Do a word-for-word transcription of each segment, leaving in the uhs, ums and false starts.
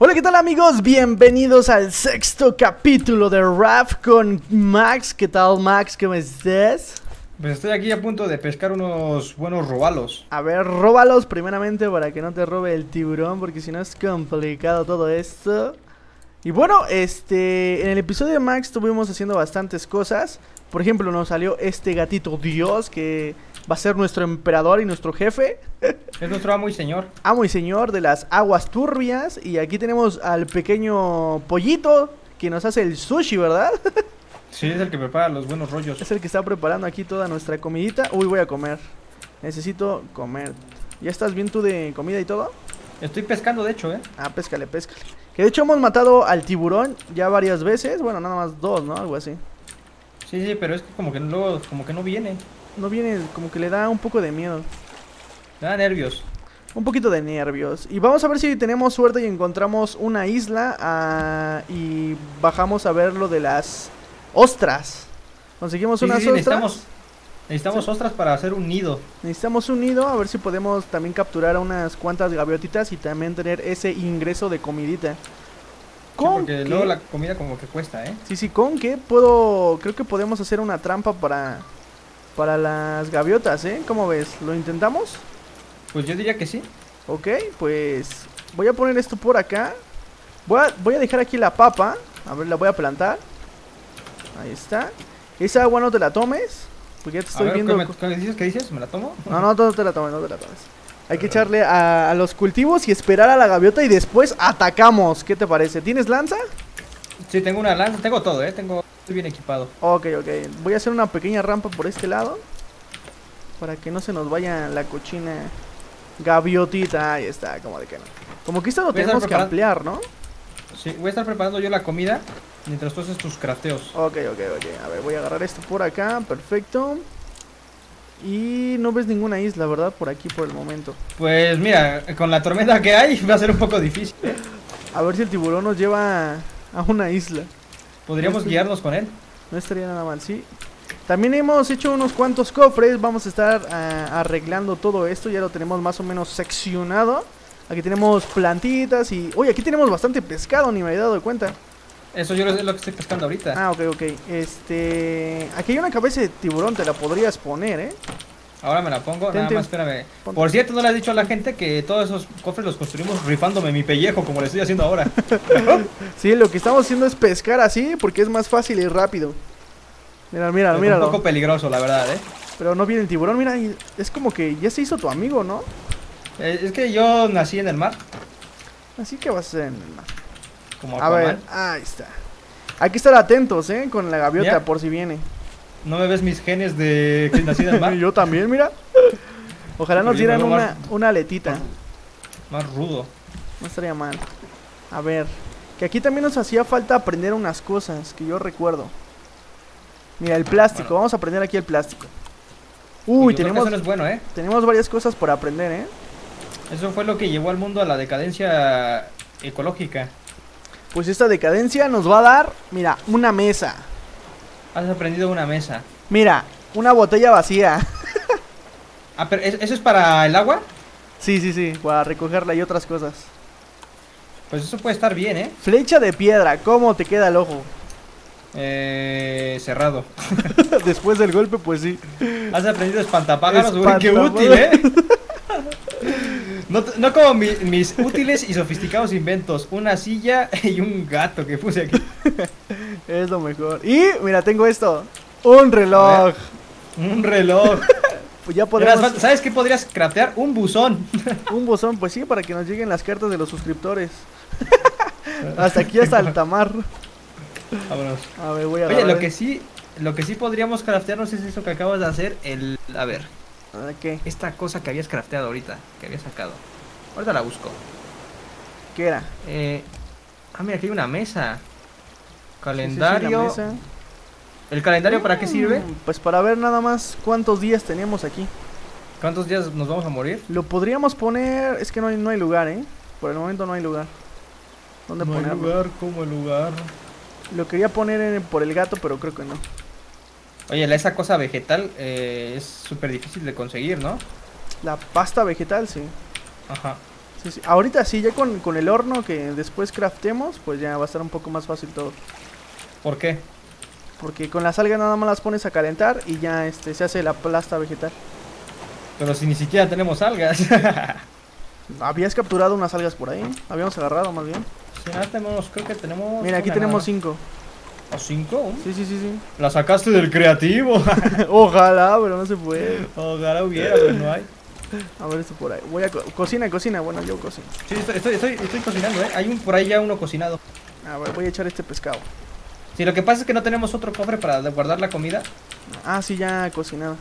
Hola, ¿qué tal amigos? Bienvenidos al sexto capítulo de Raft con Max. ¿Qué tal, Max? ¿Cómo estás? Pues estoy aquí a punto de pescar unos buenos róbalos. A ver, róbalos primeramente para que no te robe el tiburón, porque si no es complicado todo esto. Y bueno, este, en el episodio de Max estuvimos haciendo bastantes cosas. Por ejemplo, nos salió este gatito Dios que va a ser nuestro emperador y nuestro jefe. Es nuestro amo y señor. Amo y señor de las aguas turbias. Y aquí tenemos al pequeño pollito que nos hace el sushi, ¿verdad? Sí, es el que prepara los buenos rollos. Es el que está preparando aquí toda nuestra comidita. Uy, voy a comer. Necesito comer. ¿Ya estás bien tú de comida y todo? Estoy pescando, de hecho, ¿eh? Ah, péscale, péscale. Que de hecho hemos matado al tiburón ya varias veces. Bueno, nada más dos, ¿no? Algo así. Sí, sí, pero es que como que luego, como que no viene. No viene, como que le da un poco de miedo. Le da nervios. Un poquito de nervios. Y vamos a ver si tenemos suerte y encontramos una isla uh, y bajamos a ver lo de las ostras. Conseguimos sí, unas sí, sí, ostras. Necesitamos, necesitamos sí. ostras para hacer un nido. Necesitamos un nido, a ver si podemos también capturar a unas cuantas gaviotitas y también tener ese ingreso de comidita. Sí, porque luego la comida como que cuesta, ¿eh? Sí, sí, ¿con qué? Puedo... Creo que podemos hacer una trampa para... Para las gaviotas, ¿eh? ¿Cómo ves? ¿Lo intentamos? Pues yo diría que sí. Ok, pues voy a poner esto por acá. Voy a, voy a dejar aquí la papa. A ver, la voy a plantar. Ahí está. Esa agua no te la tomes, porque ya te estoy ver, viendo... ¿qué, me, ¿qué dices? ¿Me la tomo? No, no, no te la tomes, no te la tomes. Hay que echarle a, a los cultivos y esperar a la gaviota y después atacamos. ¿Qué te parece? ¿Tienes lanza? Sí, tengo una lanza. Tengo todo, ¿eh? Tengo... bien equipado. Ok, ok. Voy a hacer una pequeña rampa por este lado para que no se nos vaya la cochina gaviotita. Ahí está, como de que no. Como que esto lo tenemos que ampliar, ¿no? Sí, voy a estar preparando yo la comida mientras tú haces tus crafteos. Ok, ok, ok. A ver, voy a agarrar esto por acá. Perfecto. Y no ves ninguna isla, ¿verdad? Por aquí por el momento. Pues mira, con la tormenta que hay va a ser un poco difícil. A ver si el tiburón nos lleva a una isla. Podríamos no guiarnos con él. No estaría nada mal, sí. También hemos hecho unos cuantos cofres. Vamos a estar uh, arreglando todo esto. Ya lo tenemos más o menos seccionado. Aquí tenemos plantitas y... Oye, aquí tenemos bastante pescado, ni me había dado cuenta. Eso yo es lo que estoy pescando ahorita. Ah, ok, ok. Este... Aquí hay una cabeza de tiburón, te la podrías poner, ¿eh? Ahora me la pongo, Tente. Nada más espérame. Ponte. Por cierto, no le has dicho a la gente que todos esos cofres los construimos rifándome mi pellejo, como le estoy haciendo ahora. Sí, lo que estamos haciendo es pescar así, porque es más fácil y rápido. Mira, mira, mira. Es un poco peligroso, la verdad, eh. Pero no viene el tiburón, mira, y es como que ya se hizo tu amigo, ¿no? Eh, es que yo nací en el mar. Así que vas a ser en el mar. Como a ver, ahí está. Hay que estar atentos, eh, con la gaviota, ¿ya? Por si viene. ¿No me ves mis genes de que nací en el mar? Yo también, mira. Ojalá nos dieran una, más, una aletita. Más, más rudo. No estaría mal. A ver, que aquí también nos hacía falta aprender unas cosas que yo recuerdo. Mira, el plástico, bueno. Vamos a aprender aquí el plástico. Uy, tenemos, eso no es bueno, ¿eh? Tenemos varias cosas por aprender, ¿eh? Eso fue lo que llevó al mundo a la decadencia ecológica. Pues esta decadencia nos va a dar, mira, una mesa. Has aprendido una mesa. Mira, una botella vacía. Ah, pero ¿eso es para el agua? Sí, sí, sí, para recogerla y otras cosas. Pues eso puede estar bien, ¿eh? Flecha de piedra, ¿cómo te queda el ojo? Eh... cerrado. Después del golpe, pues sí. Has aprendido espantapájaros, güey, qué útil, ¿eh? No, no como mi, mis útiles y sofisticados inventos. Una silla y un gato que puse aquí. Es lo mejor. Y mira, tengo esto. Un reloj. Un reloj. Pues ya podemos... ¿Sabes qué podrías craftear? Un buzón. Un buzón, pues sí, para que nos lleguen las cartas de los suscriptores. Hasta aquí, hasta altamar. Vámonos. A ver, voy a... Oye, lo que sí, lo que sí podríamos craftearnos es eso que acabas de hacer. El... A ver. ¿Qué? Esta cosa que habías crafteado ahorita, que habías sacado. Ahorita la busco. ¿Qué era? Eh, ah, mira, aquí hay una mesa. Calendario. Sí, sí, sí, mesa. ¿El calendario mm, para qué sirve? Pues para ver nada más cuántos días tenemos aquí. ¿Cuántos días nos vamos a morir? Lo podríamos poner... Es que no hay, no hay lugar, ¿eh? Por el momento no hay lugar. ¿Dónde no ponerlo? Hay lugar como el lugar. Lo quería poner en, por el gato, pero creo que no. Oye, esa cosa vegetal eh, es súper difícil de conseguir, ¿no? La pasta vegetal, sí. Ajá. Sí, sí. Ahorita sí, ya con, con el horno que después craftemos, pues ya va a estar un poco más fácil todo. ¿Por qué? Porque con las algas nada más las pones a calentar y ya este se hace la plasta vegetal. Pero si ni siquiera tenemos algas. Habías capturado unas algas por ahí, habíamos agarrado más bien. Sí, nada, tenemos, creo que tenemos... Mira, aquí tenemos nada. cinco. ¿O cinco? Sí, sí, sí, sí. La sacaste del creativo. Ojalá, pero no se puede. Ojalá hubiera, pero no hay. A ver esto por ahí. Voy a co cocina, cocina, bueno, yo cocino. Sí, estoy, estoy, estoy, estoy cocinando, eh. Hay un por ahí ya uno cocinado. A ver, voy a echar este pescado. Sí, lo que pasa es que no tenemos otro cofre para guardar la comida. Ah, sí, ya cocinado.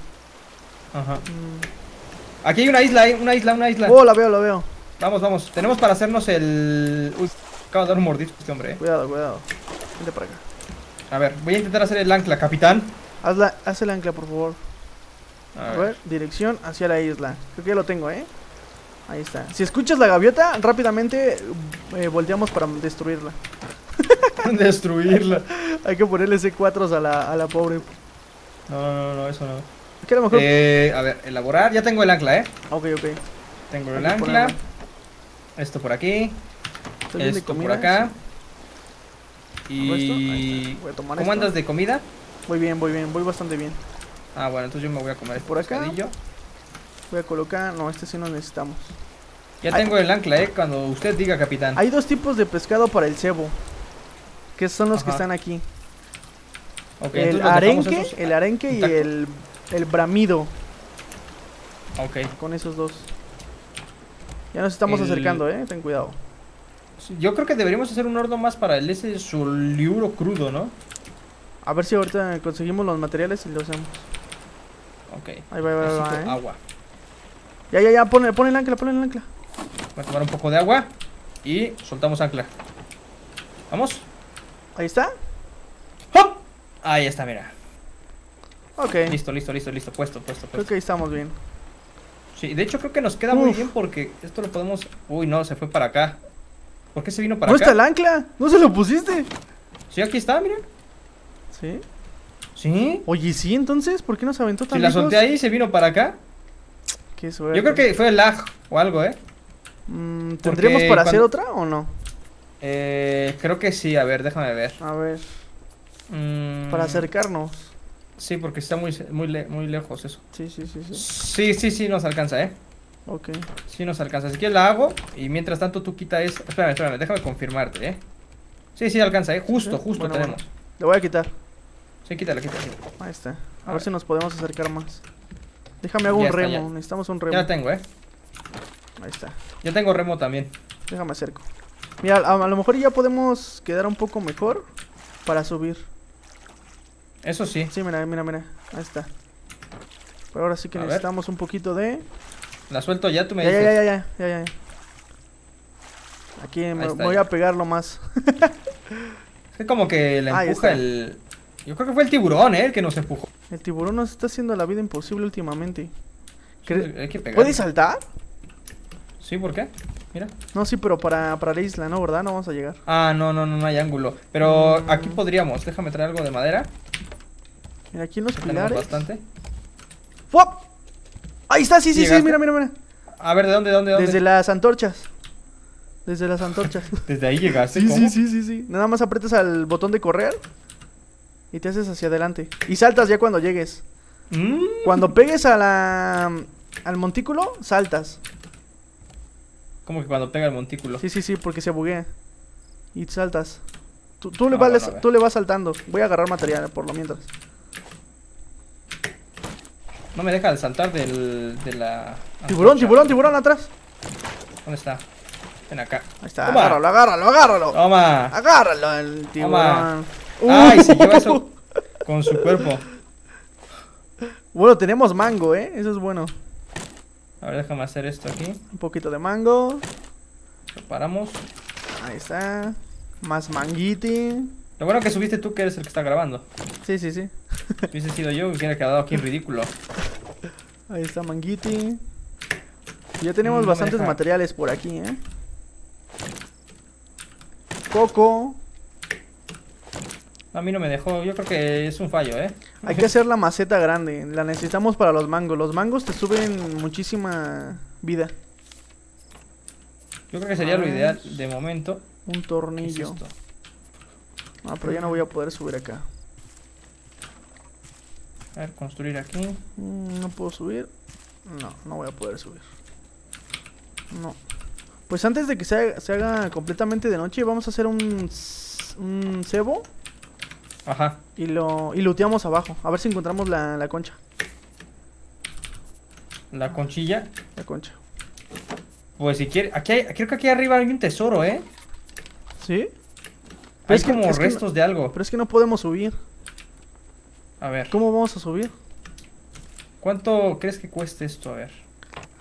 Ajá. Mm. Aquí hay una isla, hay una isla, una isla. Oh, la veo, la veo. Vamos, vamos. Tenemos para hacernos el... Uy, acabo de dar un mordisco este hombre, eh. Cuidado, cuidado. Vente para acá. A ver, voy a intentar hacer el ancla, capitán. Hazla, haz el ancla, por favor. A ver. A ver, dirección hacia la isla. Creo que ya lo tengo, ¿eh? Ahí está. Si escuchas la gaviota, rápidamente eh, volteamos para destruirla. Destruirla. Hay que ponerle C cuatro a la, a la pobre. No, no, no, eso no. ¿Qué a lo mejor? Eh, a ver, elaborar. Ya tengo el ancla, ¿eh? Ok, ok. Tengo el ancla. Ponerla. Esto por aquí. Esto comida, por acá. Sí. Y... Voy a tomar ¿Cómo esto? andas de comida? Voy bien, voy bien, voy bastante bien. Ah, bueno, entonces yo me voy a comer este por acá. Pescadillo. Voy a colocar... No, este sí no necesitamos. Ya Hay... tengo el ancla, eh, cuando usted diga, capitán. Hay dos tipos de pescado para el cebo, que son los Ajá. que están aquí. Okay, el, arenque, esos... el arenque y el, el bramido. Ok. Con esos dos. Ya nos estamos el... acercando, eh, ten cuidado. Yo creo que deberíamos hacer un horno más para el ese soliuro crudo, ¿no? A ver si ahorita conseguimos los materiales y lo hacemos. Ok. Ahí va, ahí va, va, ¿eh? Agua. Ya, ya, ya, pon, pon el ancla, pon el ancla. Voy a tomar un poco de agua y soltamos ancla. Vamos. Ahí está. ¡Hop! Ahí está, mira. Ok. Listo, listo, listo, listo. Puesto, puesto, puesto. Creo que ahí estamos bien. Sí, de hecho creo que nos queda Uf. muy bien porque esto lo podemos... Uy, no, se fue para acá. ¿Por qué se vino para acá? ¿No está el ancla? ¿No se lo pusiste? Sí, aquí está, mira. ¿Sí? ¿Sí? Oye, sí, entonces, ¿por qué nos aventó tan lejos? Si la solté ahí y se vino para acá. Qué suerte. Yo creo que fue el lag o algo, ¿eh? Mm, ¿Tendremos para cuando... hacer otra o no? Eh, creo que sí, a ver, déjame ver. A ver. Mm... Para acercarnos. Sí, porque está muy, muy, le muy lejos eso. Sí, sí, sí, sí. Sí, sí, sí, nos alcanza, ¿eh? Ok. Si sí nos alcanza, así que la hago. Y mientras tanto tú quita eso. Espérame, espérame, déjame confirmarte, eh. Sí, sí alcanza, eh, justo, ¿Sí? justo bueno, tenemos bueno. Le voy a quitar. Sí, quítala, quítala. Ahí está, a, a ver, ver si nos podemos acercar más. Déjame hago ya un está, remo, ya. necesitamos un remo. Ya la tengo, eh. Ahí está. Ya tengo remo también. Déjame acerco. Mira, a, a lo mejor ya podemos quedar un poco mejor para subir. Eso sí. Sí, mira, mira, mira, ahí está. Pero ahora sí que a necesitamos ver. un poquito de... La suelto ya, tú me ya, dices. Ya, ya, ya, ya, ya, ya. Aquí me voy ya. a pegarlo más. Es como que la empuja el... Yo creo que fue el tiburón, eh, el que nos empujó. El tiburón nos está haciendo la vida imposible últimamente. Hay que pegar. ¿Puedes saltar? Sí, ¿por qué? Mira. No, sí, pero para, para la isla, ¿no? ¿Verdad? No vamos a llegar. Ah, no, no, no, no hay ángulo. Pero mm. aquí podríamos, déjame traer algo de madera. Mira, aquí en los pilares bastante. ¡Fop! Ahí está, sí, sí, ¿Llegaste? sí, mira, mira, mira. A ver, ¿de dónde, dónde, dónde? Desde las antorchas. Desde las antorchas. Desde ahí llegaste, sí, ¿cómo? Sí, sí, sí, sí. Nada más aprietas al botón de correr y te haces hacia adelante. Y saltas ya cuando llegues. Mm. Cuando pegues a la... al montículo, saltas. ¿Cómo que cuando pega al montículo? Sí, sí, sí, porque se buguea. Y saltas. Tú, tú, no, le, vas, bueno, tú le vas saltando. Voy a agarrar material por lo mientras. No me deja de saltar del, de la... Tiburón, tiburón, tiburón atrás. ¿Dónde está? Ven acá. Ahí está, Toma. agárralo, agárralo, agárralo. Toma. Agárralo el tiburón. Uh. Ay, se lleva eso con su cuerpo. Bueno, tenemos mango, eh, eso es bueno. A ver, déjame hacer esto aquí. Un poquito de mango. Preparamos. Ahí está. Más manguiti. Lo bueno que subiste tú, que eres el que está grabando. Sí, sí, sí. Si hubiese sido yo, me hubiera quedado aquí en ridículo. Ahí está manguiti. Ya tenemos no bastantes materiales por aquí, eh. Coco. A mí no me dejó, yo creo que es un fallo, eh. Hay que hacer la maceta grande, la necesitamos para los mangos. Los mangos te suben muchísima vida. Yo creo que sería ah, lo ideal de momento. Un tornillo. ¿Qué es esto? Ah, pero ya no voy a poder subir acá. A ver, construir aquí. No puedo subir. No, no voy a poder subir. No. Pues antes de que se haga, se haga completamente de noche, vamos a hacer un, un cebo. Ajá. Y lo y looteamos abajo. A ver si encontramos la, la concha. ¿La conchilla? La concha. Pues si quiere... Aquí hay, creo que aquí arriba hay un tesoro, ¿eh? ¿Sí? Hay es como que, es restos que no, de algo. Pero es que no podemos subir. A ver. ¿Cómo vamos a subir? ¿Cuánto crees que cueste esto? A ver.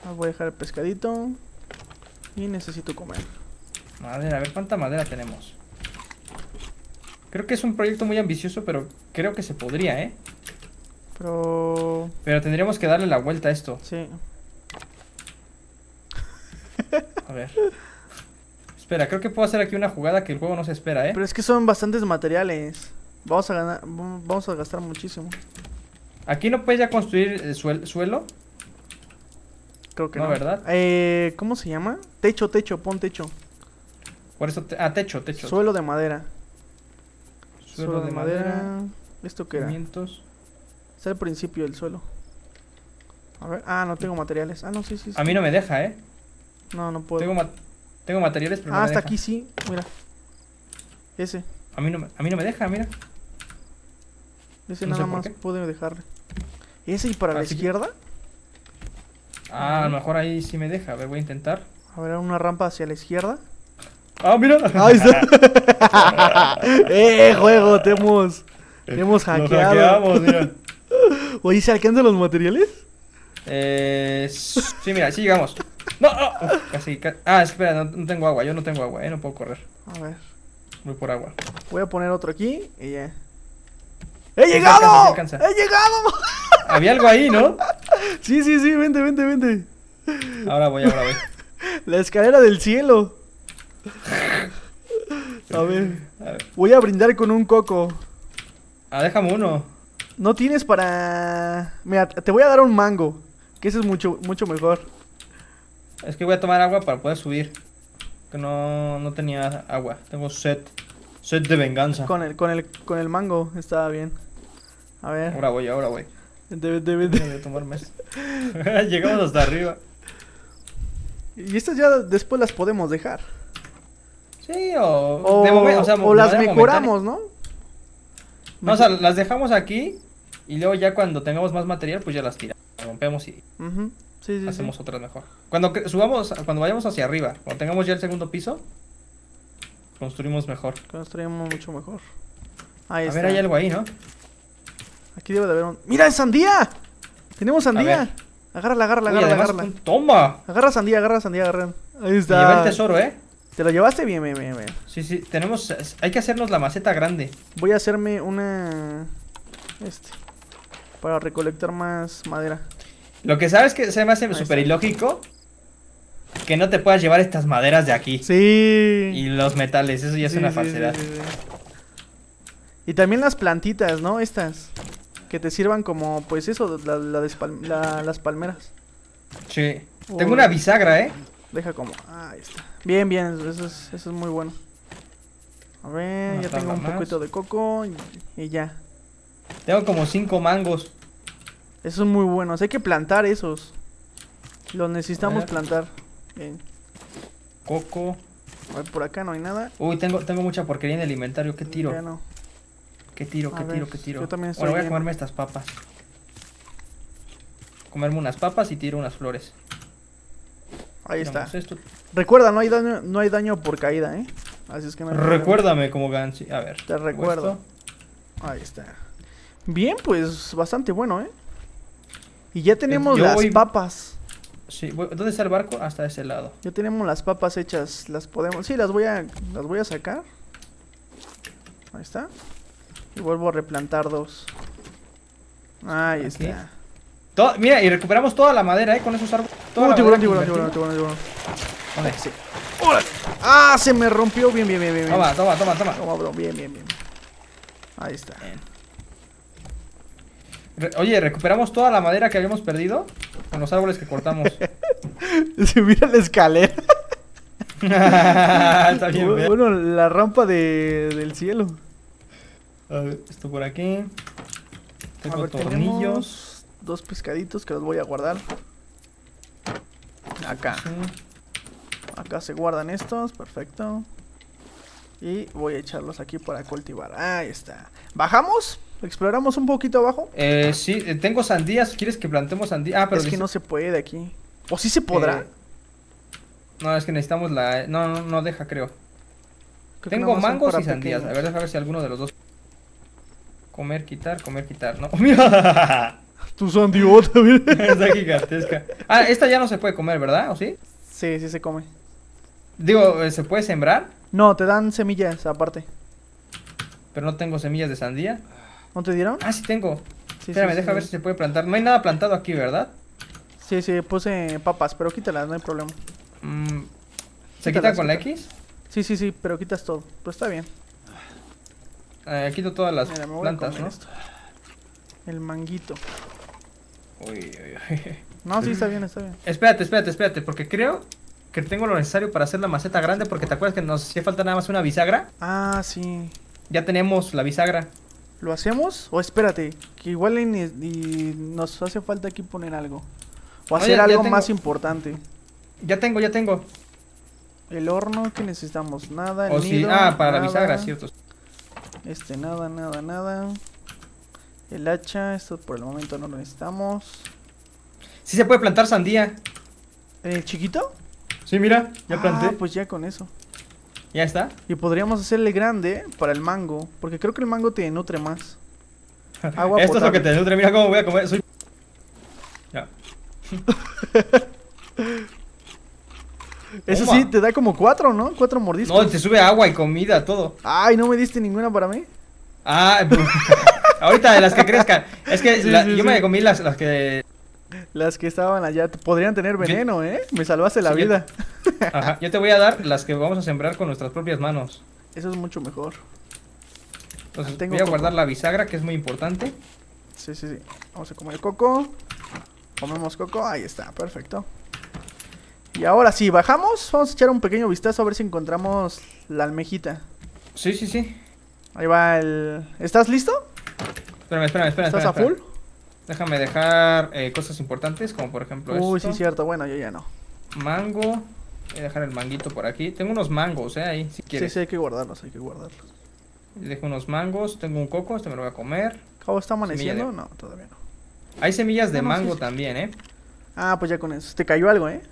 Ah, voy a dejar el pescadito. Y necesito comer. Madera, a ver cuánta madera tenemos. Creo que es un proyecto muy ambicioso, pero creo que se podría, ¿eh? Pero... Pero tendríamos que darle la vuelta a esto. Sí. A ver. Espera, creo que puedo hacer aquí una jugada que el juego no se espera, ¿eh? Pero es que son bastantes materiales. Vamos a ganar, vamos a gastar muchísimo. ¿Aquí no puedes ya construir el suel suelo? Creo que no. No, ¿verdad? Eh, ¿cómo se llama? Techo, techo, pon techo. Por eso, te ah, techo, techo. Suelo de madera. Suelo, suelo de, de madera. madera. ¿Esto qué era? quinientos. Está al principio del suelo. A ver, ah, no tengo materiales. Ah, no, sí, sí. sí. A mí no me deja, ¿eh? No, no puedo. Tengo, ma tengo materiales, pero ah, no me deja. Ah, hasta aquí sí, mira. Ese. A mí no me, a mí no me deja, mira. Ese no nada más puedo dejarle. ¿Ese y para ah, la sí. izquierda? Ah, a lo mejor ahí sí me deja. A ver, voy a intentar. A ver, una rampa hacia la izquierda. ¡Ah, mira! ¡Ahí está! ¡Eh, juego! Te hemos, te hemos hackeado. Mira. Oye, ¿se alcanzan los materiales? Eh... Sí, mira, sí llegamos. ¡No! Oh, casi, casi. Ah, espera, no, no tengo agua. Yo no tengo agua, eh. No puedo correr. A ver. Voy por agua. Voy a poner otro aquí y ya. ¡He llegado! Alcanza, ¡He llegado! Había algo ahí, ¿no? Sí, sí, sí, vente, vente, vente. Ahora voy, ahora voy. La escalera del cielo. A ver. A ver. Voy a brindar con un coco. Ah, déjame uno. No tienes para... Mira, te voy a dar un mango. Que ese es mucho, mucho mejor. Es que voy a tomar agua para poder subir. Que no, no tenía agua. Tengo sed. Sed de venganza. Con el, con el, con el mango estaba bien. A ver. Ahora voy, ahora voy. Vente, vente, vente. Voy a tomarme esto. Llegamos hasta arriba. Y estas ya después las podemos dejar. Sí, o... O, de momento, o, sea, o las mejoramos, ¿no? No, o sea, las dejamos aquí. Y luego ya cuando tengamos más material, pues ya las tiramos. Las rompemos y... Uh-huh. Sí, sí, hacemos sí. otras mejor. Cuando subamos, cuando vayamos hacia arriba, cuando tengamos ya el segundo piso, construimos mejor. Construimos mucho mejor. Ahí a está. ver, hay algo ahí, ¿no? Aquí debe de haber un... ¡Mira, es sandía! ¡Tenemos sandía! Agárrala, agárrala, Uy, agárrala, agárrala. Un... ¡Toma! Agarra sandía, agarra sandía, agarra. Ahí está. Me llevé el tesoro, ¿eh? Te lo llevaste bien, bien, bien, bien. Sí, sí, tenemos... Hay que hacernos la maceta grande. Voy a hacerme una... Este. Para recolectar más madera. Lo que sabes que se me hace súper ilógico que no te puedas llevar estas maderas de aquí. Sí. Y los metales, eso ya sí, es una sí, falsedad. Sí, sí, sí. Y también las plantitas, ¿no? Estas. Que te sirvan como, pues eso, la, la de espal la, las palmeras. Sí. Uy. Tengo una bisagra, ¿eh? Deja como. Ah, ahí está. Bien, bien, eso es, eso es muy bueno. A ver, no ya tengo un más. poquito de coco y, y ya. Tengo como cinco mangos. Esos son muy buenos, hay que plantar esos. Los necesitamos plantar. Bien. Coco. A ver, por acá no hay nada. Uy, tengo, tengo mucha porquería en el inventario, ¿qué tiro? Ya no. ¿Qué tiro, qué tiro, qué tiro? Yo también estoy. Bueno, voy a comerme estas papas. Comerme unas papas y tiro unas flores. Ahí está. Recuerda, no hay daño, no hay daño por caída, ¿eh? Así es que me Recuérdame como Gansi. A ver. Te recuerdo. Ahí está. Bien, pues bastante bueno, ¿eh? Y ya tenemos Yo las voy... papas. Sí, voy... ¿dónde está el barco? Hasta ese lado. Ya tenemos las papas hechas, las podemos... Sí, las voy a, las voy a sacar. Ahí está. Y vuelvo a replantar dos. Ahí Aquí. está. Todo... Mira, y recuperamos toda la madera, ¿eh? Con esos árboles. Uh, tiburón, tiburón, tiburón, tiburón, tiburón. ¿Dónde? Sí. ¡Ah! Se me rompió. Bien, bien, bien, bien. Toma, bien. toma, toma, toma. Toma, bro. Bien, bien, bien. Ahí está. Bien. Oye, recuperamos toda la madera que habíamos perdido con los árboles que cortamos. Subir a la escalera. Está bien. Bueno, la rampa de, del cielo. A ver, esto por aquí. Tengo a ver, tornillos. Dos pescaditos que los voy a guardar. Acá. Sí. Acá se guardan estos, perfecto. Y voy a echarlos aquí para cultivar. Ahí está. ¿Bajamos? ¿Exploramos un poquito abajo? Eh, sí, tengo sandías. ¿Quieres que plantemos sandías? Ah, pero es que no se puede aquí. ¿O sí se podrá? Eh, no, es que necesitamos la... No, no, no deja, creo. Tengo mangos y sandías. A ver, déjame ver si alguno de los dos. Comer, quitar, comer, quitar, ¿no? ¡Mira! Tu sandiota, mira. Está gigantesca. Ah, esta ya no se puede comer, ¿verdad? ¿O sí? Sí, sí se come. Digo, ¿se puede sembrar? No, te dan semillas aparte. Pero no tengo semillas de sandía. ¿No te dieron? Ah, sí tengo. Sí, espérame, sí, deja sí, ver sí. si se puede plantar. No hay nada plantado aquí, ¿verdad? Sí, sí, puse papas, pero quítalas, no hay problema. Mm, ¿Se quita con la X? Sí, sí, sí, pero quitas todo. Pero está bien. Eh, quito todas las Mira, plantas, ¿no? Esto. El manguito. Uy, uy, uy. No, sí, está bien, está bien. Espérate, espérate, espérate, porque creo que tengo lo necesario para hacer la maceta grande, porque te acuerdas que nos hacía falta nada más una bisagra. Ah, sí. Ya tenemos la bisagra. ¿Lo hacemos? O espérate, que igual y, y nos hace falta aquí poner algo. O hacer no, ya, algo ya más importante. Ya tengo, ya tengo. El horno, que necesitamos nada. O sí, si, ah, para nada. La bisagra, cierto. Este, nada, nada, nada. El hacha, esto por el momento no lo necesitamos. Sí se puede plantar sandía. ¿El chiquito? Sí, mira, ya ah, planté. Pues ya con eso. ¿Ya está? Y podríamos hacerle grande para el mango, porque creo que el mango te nutre más. Agua Esto potable. Es lo que te nutre, mira cómo voy a comer. Soy... Ya. Eso sí, te da como cuatro, ¿no? Cuatro mordiscos. No, te sube agua y comida, todo. Ay, ¿no me diste ninguna para mí? Ah, ahorita de las que crezcan. Es que sí, la, sí, yo sí. me comí las, las que... Las que estaban allá, podrían tener veneno, ¿eh? Me salvaste la sí, vida. Yo... Ajá, yo te voy a dar las que vamos a sembrar con nuestras propias manos. Eso es mucho mejor. Entonces tengo voy a coco. guardar la bisagra, que es muy importante. Sí, sí, sí. Vamos a comer coco. Comemos coco, ahí está, perfecto. Y ahora sí, bajamos, vamos a echar un pequeño vistazo a ver si encontramos la almejita. Sí, sí, sí. Ahí va el... ¿Estás listo? Espérame, espérame, espérame. ¿Estás espérame, a full? Espérame. Déjame dejar eh, cosas importantes, como por ejemplo esto. Uy, sí, cierto, bueno, yo ya no. Mango, voy a dejar el manguito por aquí. Tengo unos mangos, eh, ahí, si quieres. Sí, sí, hay que guardarlos, hay que guardarlos. Dejo unos mangos, tengo un coco, este me lo voy a comer. ¿Cómo está amaneciendo? De... No, todavía no. Hay semillas de no, no, mango sí, sí. también, eh. Ah, pues ya con eso. ¿Te cayó algo, eh?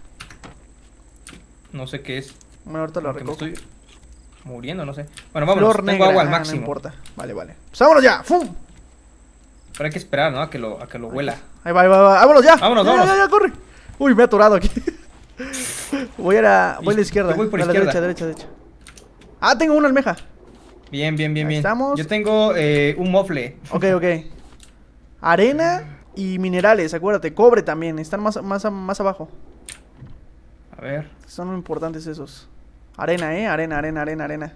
No sé qué es. Bueno, ahorita lo recojo. Estoy muriendo, no sé. Bueno, vámonos. Flor tengo negra. agua al ah, máximo. No importa. Vale, vale. Pues vámonos ya. ¡Fum! Pero hay que esperar, ¿no? A que lo, a que lo huela. Ahí va, ahí va, ahí va. Vámonos ya. Vámonos, ya, vámonos. Ya, ya, ya, corre. Uy, me he atorado aquí. Voy a la, voy a la izquierda. Voy por a la izquierda. derecha, derecha, derecha. Ah, tengo una almeja. Bien, bien, bien, bien. Estamos. Yo tengo eh, un mofle. Ok, ok. Arena y minerales, acuérdate. Cobre también. Están más, más, más abajo. A ver. Son importantes esos. Arena, eh. Arena, arena, arena, arena.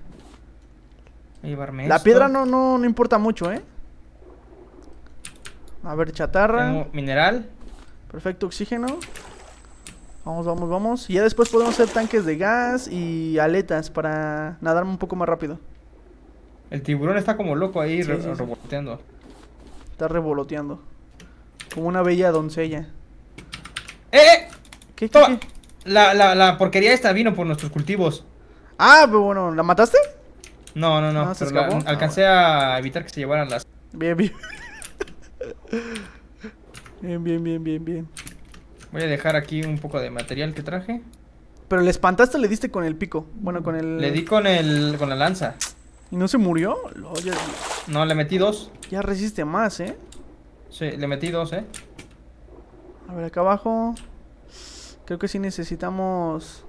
Llevarme la esto. piedra no, no, no importa mucho, eh. A ver, chatarra. Tengo mineral. Perfecto, oxígeno. Vamos, vamos, vamos. Y ya después podemos hacer tanques de gas y aletas para nadar un poco más rápido. El tiburón está como loco ahí, sí, re sí, revoloteando. Sí. Está revoloteando. Como una bella doncella. ¡Eh! ¿Qué, qué, qué? La, la, la porquería esta vino por nuestros cultivos. Ah, pero bueno, ¿la mataste? No, no, no. Ah, pero la, alcancé ah, a evitar que se llevaran las... Bien, bien. Bien, bien, bien, bien, bien. Voy a dejar aquí un poco de material que traje. Pero le espantaste, le diste con el pico. Bueno, con el... Le di con el... con la lanza. ¿Y no se murió? Lo, ya... No, le metí dos. Ya resiste más, ¿eh? Sí, le metí dos, ¿eh? A ver, acá abajo. Creo que sí necesitamos...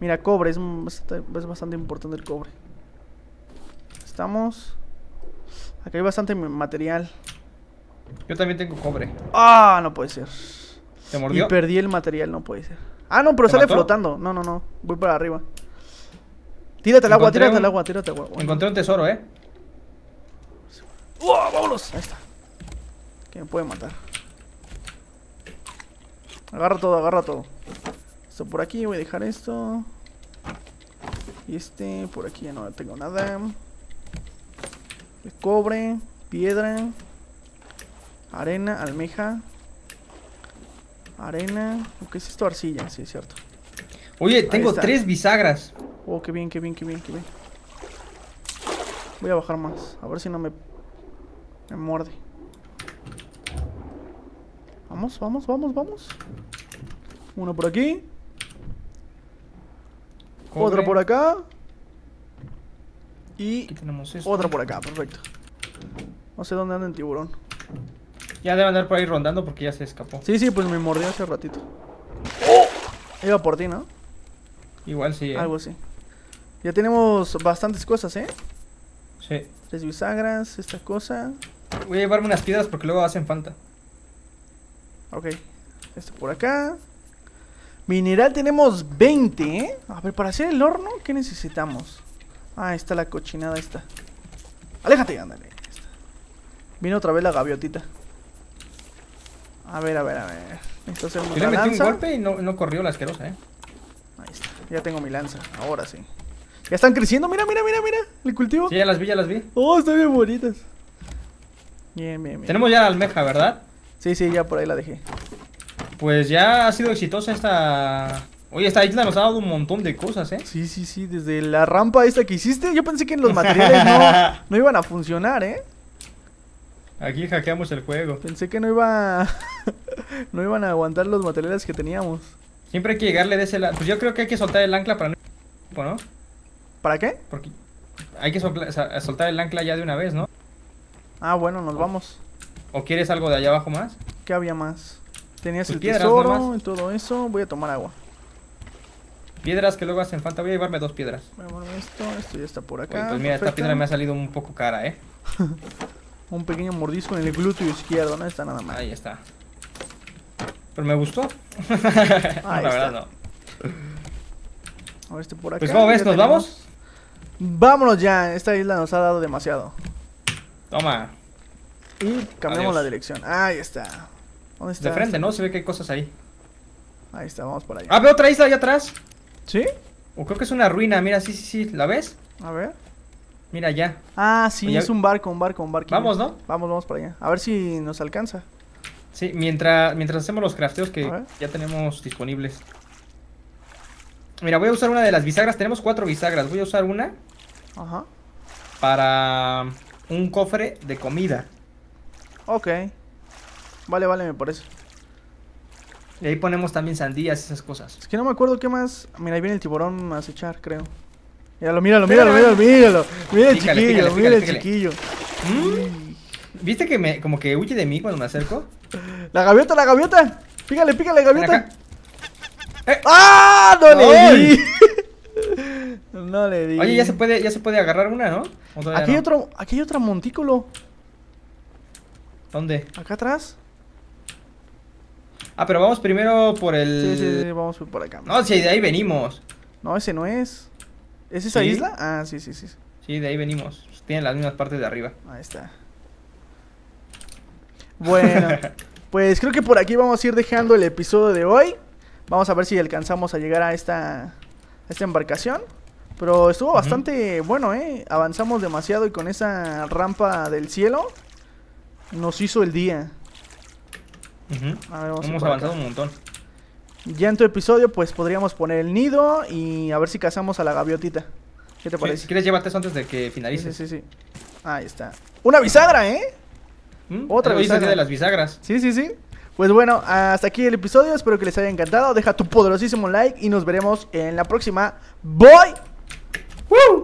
Mira, cobre, es bastante, es bastante importante el cobre. Estamos... Acá hay bastante material. Yo también tengo cobre. Ah, no puede ser. ¿Te mordió? Y perdí el material, no puede ser. Ah, no, pero sale mató? flotando. No, no, no. Voy para arriba. Tírate al agua, tírate al agua, tírate al agua. Bueno. Encontré un tesoro, eh. ¡Oh, vámonos! Ahí está. Que me puede matar. Agarra todo, agarra todo. Esto por aquí, voy a dejar esto. Y este, por aquí ya no tengo nada. El cobre, piedra, arena, almeja, arena. ¿Qué es esto? Arcilla, sí, es cierto. Oye, tengo tres bisagras. Oh, qué bien, qué bien, qué bien, qué bien. Voy a bajar más, a ver si no me, me muerde. Vamos, vamos, vamos, vamos. Uno por aquí. Cobre. Otra por acá. Y tenemos otra por acá, perfecto. No sé dónde anda el tiburón. Ya debe andar por ahí rondando porque ya se escapó. Sí, sí, pues me mordió hace ratito. ¡Oh! Iba por ti, ¿no? Igual sí. Eh. Algo así. Ya tenemos bastantes cosas, ¿eh? Sí. Tres bisagras, esta cosa. Voy a llevarme unas piedras porque luego hacen falta. Ok. Esto por acá. Mineral tenemos veinte, ¿eh? A ver, para hacer el horno, ¿qué necesitamos? Ah, está la cochinada esta. Aléjate, ándale. Vino otra vez la gaviotita. A ver, a ver, a ver. Entonces, yo le metí lanza. Un golpe y no, no corrió la asquerosa, ¿eh? Ahí está. Ya tengo mi lanza, ahora sí. Ya están creciendo, mira, mira, mira, mira. El cultivo. Sí, ya las vi, ya las vi. Oh, están bien bonitas. Bien, bien, bien. Tenemos ya la almeja, ¿verdad? Sí, sí, ya por ahí la dejé. Pues ya ha sido exitosa esta... Oye, esta isla nos ha dado un montón de cosas, ¿eh? Sí, sí, sí, desde la rampa esta que hiciste. Yo pensé que los materiales no, no iban a funcionar, ¿eh? Aquí hackeamos el juego. Pensé que no iba... no iban a aguantar los materiales que teníamos. Siempre hay que llegarle de ese lado. Pues yo creo que hay que soltar el ancla para no... ¿no? ¿Para qué? Porque hay que soltar el ancla ya de una vez, ¿no? Ah, bueno, nos vamos. ¿O quieres algo de allá abajo más? ¿Qué había más? Tenías pues el piedras, tesoro nomás. Y todo eso. Voy a tomar agua. Piedras que luego hacen falta. Voy a llevarme dos piedras. Voy a llevarme esto. Esto ya está por acá. Oye, pues mira, perfecto. Esta piedra me ha salido un poco cara, ¿eh? Un pequeño mordisco en el glúteo izquierdo. No está nada mal. Ahí está. Pero me gustó. Ahí no, la está. Verdad no. A ver este por acá. Pues ¿cómo ves? ¿Nos tenemos... vamos? Vámonos ya. Esta isla nos ha dado demasiado. Toma. Y cambiamos Adiós. La dirección. Ahí está. ¿Dónde está? De frente, ¿no? Se ve que hay cosas ahí. Ahí está, vamos para allá. Ah, veo otra isla allá atrás. ¿Sí? O creo que es una ruina, mira, sí, sí, sí. ¿La ves? A ver. Mira allá. Ah, sí, allá... es un barco, un barco, un barco. Vamos, ¿no? Vamos, vamos para allá. A ver si nos alcanza. Sí, mientras, mientras hacemos los crafteos que ya tenemos disponibles. Mira, voy a usar una de las bisagras. Tenemos cuatro bisagras. Voy a usar una. Ajá. Para un cofre de comida. Ok. Vale, vale, me parece. Y ahí ponemos también sandías, esas cosas. Es que no me acuerdo qué más. Mira, ahí viene el tiburón a acechar, creo. Míralo, míralo, míralo, míralo, míralo. Mira el pícale, chiquillo, pícale, mira pícale, el pícale. Chiquillo. ¿Mm? ¿Viste que me, como que huye de mí cuando me acerco? La gaviota, la gaviota. Pícale, pícale, gaviota. Eh. ¡Ah! No, no le di. No le di. Oye, ya se puede, ya se puede agarrar una, ¿no? Aquí no. Hay otro, aquí hay otro montículo. ¿Dónde? Acá atrás. Ah, pero vamos primero por el... Sí, sí, sí, vamos por acá. No, sí, de ahí venimos. No, ese no es. ¿Es esa ¿Sí? isla? Ah, sí, sí, sí. Sí, de ahí venimos. Tienen las mismas partes de arriba. Ahí está. Bueno, pues creo que por aquí vamos a ir dejando el episodio de hoy. Vamos a ver si alcanzamos a llegar a esta, a esta embarcación. Pero estuvo uh-huh. bastante bueno, ¿eh? Avanzamos demasiado y con esa rampa del cielo nos hizo el día. Uh-huh. A ver, vamos Hemos avanzado acá. Un montón. Ya en tu episodio pues podríamos poner el nido y a ver si cazamos a la gaviotita. ¿Qué te sí, parece? Si quieres llévate eso antes de que finalices. Sí, sí, sí. Ahí está. ¡Una bisagra, eh! ¿Mm? Otra bisagra de las bisagras. Sí, sí, sí. Pues bueno, hasta aquí el episodio. Espero que les haya encantado. Deja tu poderosísimo like y nos veremos en la próxima. ¡Voy! ¡Woo!